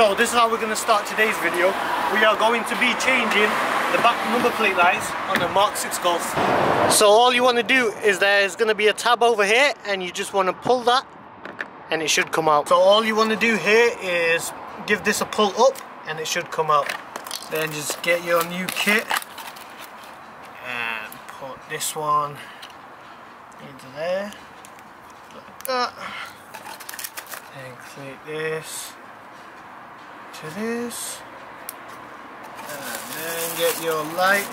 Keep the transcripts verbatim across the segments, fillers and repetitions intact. So this is how we're going to start today's video. We are going to be changing the back number plate lights on the Mark six Golf. So all you want to do is there's going to be a tab over here and you just want to pull that and it should come out. So all you want to do here is give this a pull up and it should come out. Then just get your new kit and put this one into there like that. And click this to this, and then get your light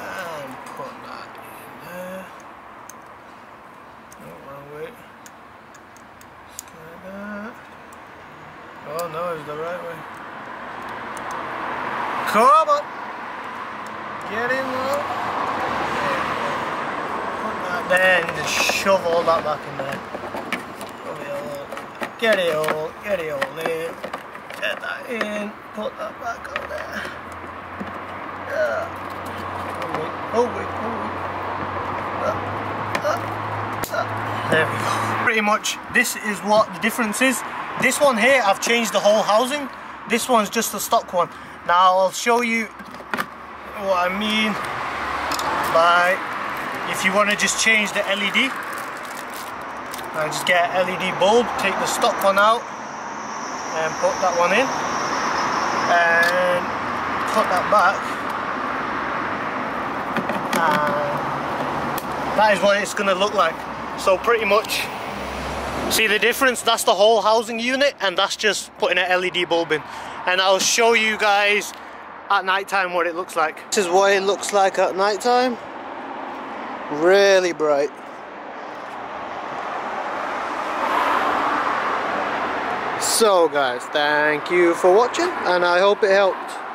and put that in there. Oh, wrong way. Just like that. Oh no, it's the right way. Come on, get in there. Then just shove all that back in there. Get it all, get it all in. Get that in, put that back on there. Yeah. Oh wait, oh wait, oh wait. Uh, uh, uh. There we go. Pretty much, this is what the difference is. This one here, I've changed the whole housing. This one's just a stock one. Now I'll show you what I mean by. If you want to just change the L E D, I just get an L E D bulb, take the stock one out and put that one in and put that back, and that is what it's going to look like. So pretty much, see the difference? That's the whole housing unit and that's just putting an L E D bulb in, and I'll show you guys at night time what it looks like. This is what it looks like at night time. Really bright. So guys, thank you for watching and I hope it helped.